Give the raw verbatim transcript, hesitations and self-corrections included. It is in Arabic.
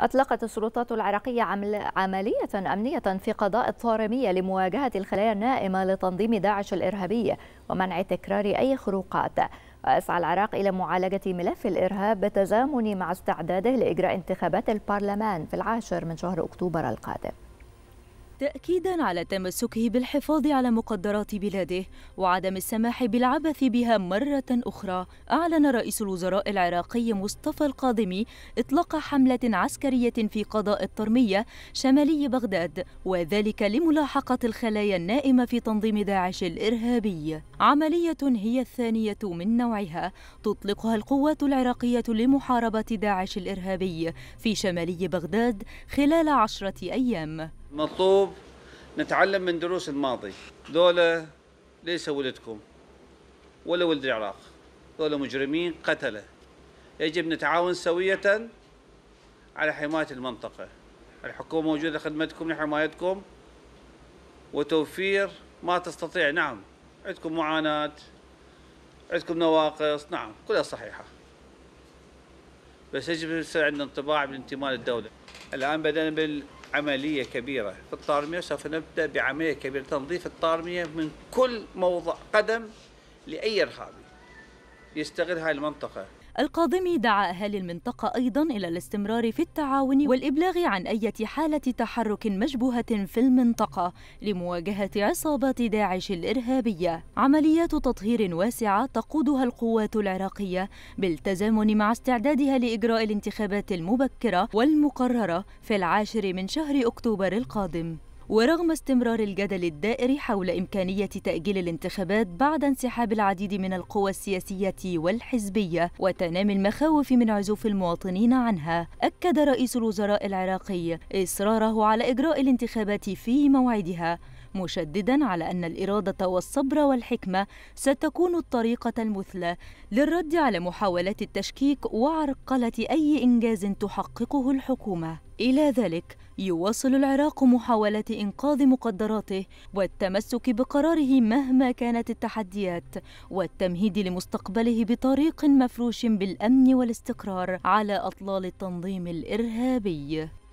أطلقت السلطات العراقية عملية أمنية في قضاء الطارمية لمواجهة الخلايا النائمة لتنظيم داعش الإرهابي ومنع تكرار أي خروقات. ويسعى العراق إلى معالجة ملف الإرهاب بالتزامن مع استعداده لإجراء انتخابات البرلمان في العاشر من شهر أكتوبر القادم. تأكيدا على تمسكه بالحفاظ على مقدرات بلاده وعدم السماح بالعبث بها مرة أخرى، أعلن رئيس الوزراء العراقي مصطفى القادمي إطلاق حملة عسكرية في قضاء الطارمية شمالي بغداد، وذلك لملاحقة الخلايا النائمة في تنظيم داعش الإرهابي. عملية هي الثانية من نوعها تطلقها القوات العراقية لمحاربة داعش الإرهابي في شمالي بغداد خلال عشرة أيام. مطلوب نتعلم من دروس الماضي، دولة ليس ولدكم ولا ولد العراق، دولة مجرمين قتلة، يجب نتعاون سوية على حماية المنطقة. الحكومة موجودة خدمتكم لحمايتكم وتوفير ما تستطيع. نعم عندكم معاناة، عندكم نواقص، نعم كلها صحيحة، بس يجب يصير عندنا انطباع بالانتماء للدولة. الآن بدأنا بال عملية كبيرة في الطارمية، سوف نبدأ بعملية كبيرة تنظيف الطارمية من كل موضع قدم لأي إرهابي يستغل هاي المنطقة. القاضمي دعا أهالي المنطقة أيضاً إلى الاستمرار في التعاون والإبلاغ عن أي حالة تحرك مشبوهة في المنطقة لمواجهة عصابات داعش الإرهابية. عمليات تطهير واسعة تقودها القوات العراقية بالتزامن مع استعدادها لإجراء الانتخابات المبكرة والمقررة في العاشر من شهر أكتوبر القادم. ورغم استمرار الجدل الدائر حول إمكانية تأجيل الانتخابات بعد انسحاب العديد من القوى السياسية والحزبية وتنامي المخاوف من عزوف المواطنين عنها، أكد رئيس الوزراء العراقي إصراره على إجراء الانتخابات في موعدها، مشدداً على أن الإرادة والصبر والحكمة ستكون الطريقة المثلى للرد على محاولات التشكيك وعرقلة أي إنجاز تحققه الحكومة. إلى ذلك يواصل العراق محاولة إنقاذ مقدراته والتمسك بقراره مهما كانت التحديات، والتمهيد لمستقبله بطريق مفروش بالأمن والاستقرار على أطلال التنظيم الإرهابي.